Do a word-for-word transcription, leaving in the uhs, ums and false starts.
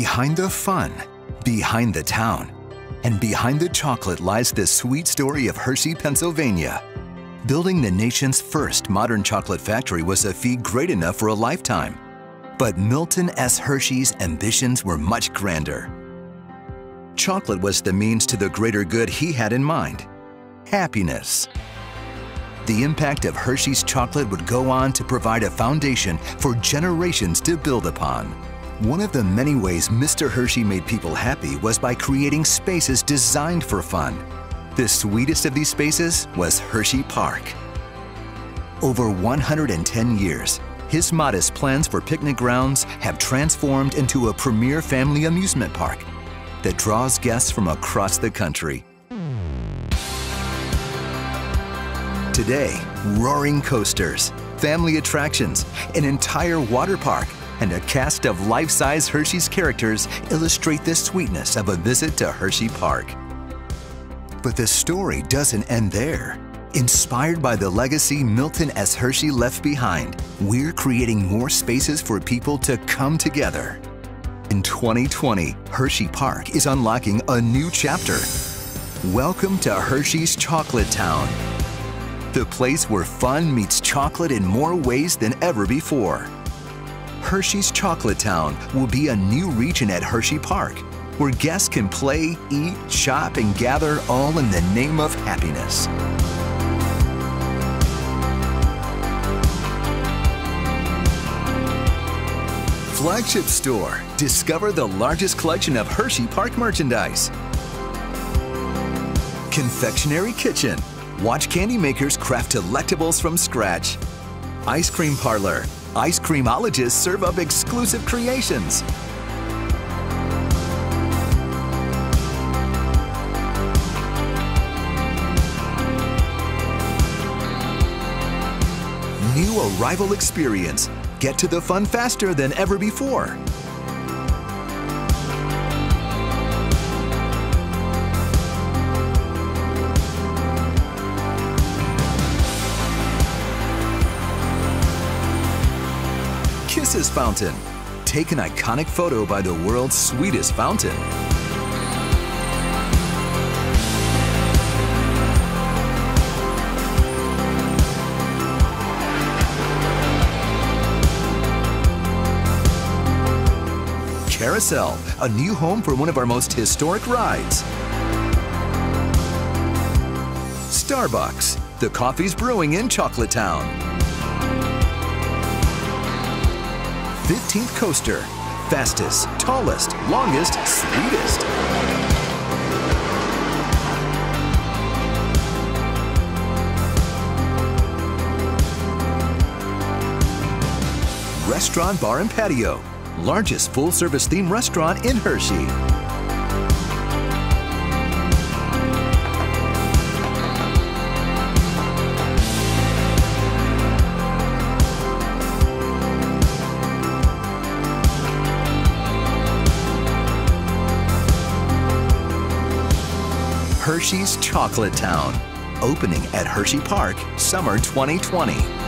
Behind the fun, behind the town, and behind the chocolate lies the sweet story of Hershey, Pennsylvania. Building the nation's first modern chocolate factory was a feat great enough for a lifetime. But Milton S. Hershey's ambitions were much grander. Chocolate was the means to the greater good he had in mind: happiness. The impact of Hershey's chocolate would go on to provide a foundation for generations to build upon. One of the many ways Mister Hershey made people happy was by creating spaces designed for fun. The sweetest of these spaces was Hersheypark. Over one hundred ten years, his modest plans for picnic grounds have transformed into a premier family amusement park that draws guests from across the country. Today, roaring coasters, family attractions, an entire water park, and a cast of life-size Hershey's characters illustrate the sweetness of a visit to Hersheypark. But the story doesn't end there. Inspired by the legacy Milton S. Hershey left behind, we're creating more spaces for people to come together. In twenty twenty, Hersheypark is unlocking a new chapter. Welcome to Hershey's Chocolatetown, the place where fun meets chocolate in more ways than ever before. Hershey's Chocolatetown will be a new region at Hersheypark, where guests can play, eat, shop, and gather, all in the name of happiness. Flagship store, discover the largest collection of Hersheypark merchandise. Confectionery Kitchen, watch candy makers craft delectables from scratch. Ice cream parlor, ice creamologists serve up exclusive creations. New arrival experience, get to the fun faster than ever before. Kisses Fountain, take an iconic photo by the world's sweetest fountain. Carousel, a new home for one of our most historic rides. Starbucks, the coffee's brewing in Chocolatetown. fifteenth Coaster, fastest, tallest, longest, sweetest. Restaurant Bar and Patio, largest full-service themed restaurant in Hershey. Hershey's Chocolatetown, opening at Hersheypark, summer twenty twenty.